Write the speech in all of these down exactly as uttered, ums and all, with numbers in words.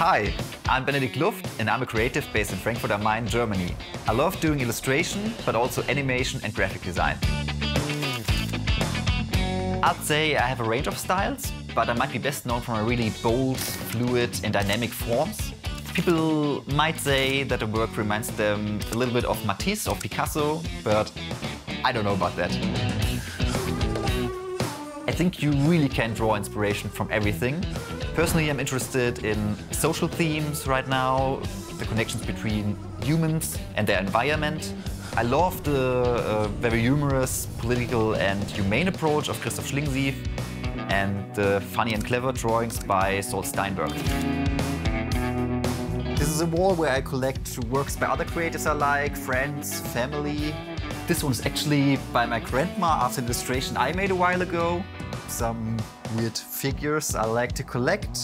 Hi, I'm Benedikt Luft and I'm a creative based in Frankfurt am Main, Germany. I love doing illustration, but also animation and graphic design. I'd say I have a range of styles, but I might be best known for my really bold, fluid and dynamic forms. People might say that the work reminds them a little bit of Matisse or Picasso, but I don't know about that. I think you really can draw inspiration from everything. Personally, I'm interested in social themes right now, the connections between humans and their environment. I love the uh, very humorous, political and humane approach of Christoph Schlingsief and the funny and clever drawings by Saul Steinberg. This is a wall where I collect works by other creators I like, friends, family. This one is actually by my grandma after an illustration I made a while ago. Some weird figures I like to collect.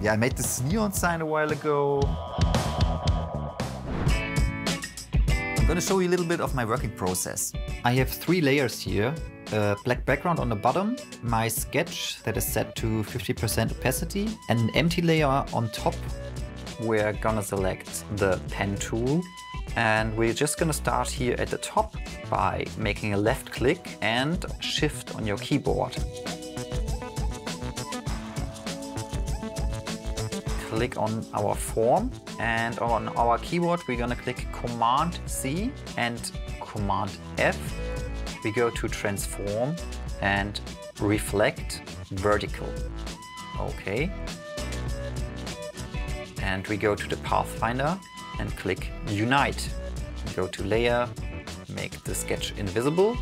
Yeah, I made this neon sign a while ago. I'm gonna show you a little bit of my working process. I have three layers here. A black background on the bottom, my sketch that is set to fifty percent opacity, and an empty layer on top. We're gonna select the pen tool. And we're just gonna start here at the top by making a left click and shift on your keyboard. Click on our form, and on our keyboard we're gonna click Command C and Command F. We go to transform and reflect vertical. Okay. And we go to the Pathfinder and click Unite. Go to Layer, make the sketch invisible.